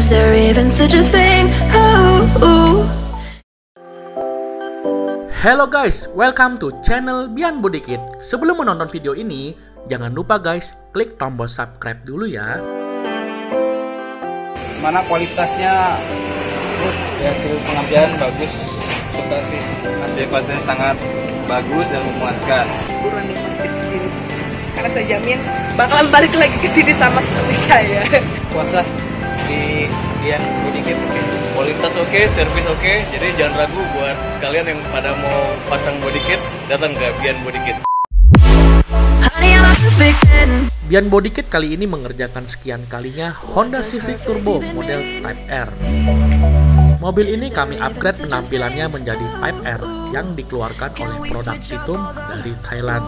Is there even such a thing? Hello guys, welcome to channel Bian Budikit. Sebelum menonton video ini, jangan lupa guys, klik tombol subscribe dulu ya. Mana kualitasnya? Hasil pengambilan bagus, hasil konten sangat bagus dan memuaskan. Buruan dikonsumsi, karena saya jamin bakalan balik lagi ke sini sama seperti saya. Puasa yang sedikit mungkin. Kualitas oke, servis oke, jadi jangan ragu buat kalian yang pada mau pasang body kit, datang ke Bian Body Kit. Bian Body Kit kali ini mengerjakan sekian kalinya Honda Civic Turbo model Type R. Mobil ini kami upgrade penampilannya menjadi Type R yang dikeluarkan oleh produk Tithum dari Thailand.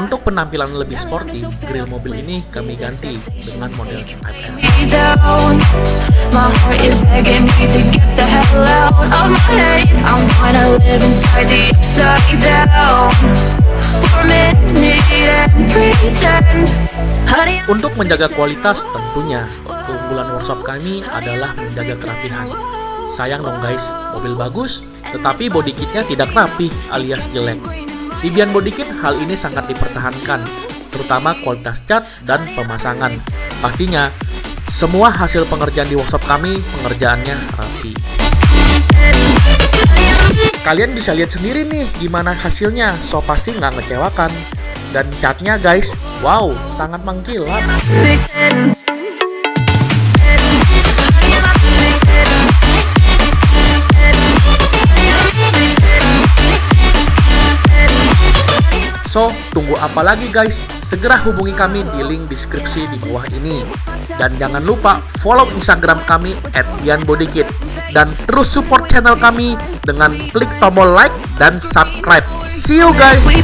Untuk penampilan lebih sporty, grill mobil ini kami ganti dengan model Type R. Untuk menjaga kualitas tentunya, keunggulan workshop kami adalah menjaga kerapihan. Sayang dong guys, mobil bagus tetapi body kitnya tidak rapi alias jelek. Di Bian Body Kit hal ini sangat dipertahankan, terutama kualitas cat dan pemasangan. Pastinya semua hasil pengerjaan di workshop kami pengerjaannya rapi. Kalian bisa lihat sendiri nih gimana hasilnya, so pasti nggak ngecewakan. Dan catnya guys, wow, sangat mengkilat. So, tunggu apa lagi guys? Segera hubungi kami di link deskripsi di bawah ini. Dan jangan lupa follow Instagram kami @bianbodykit. Dan terus support channel kami dengan klik tombol like dan subscribe. See you guys!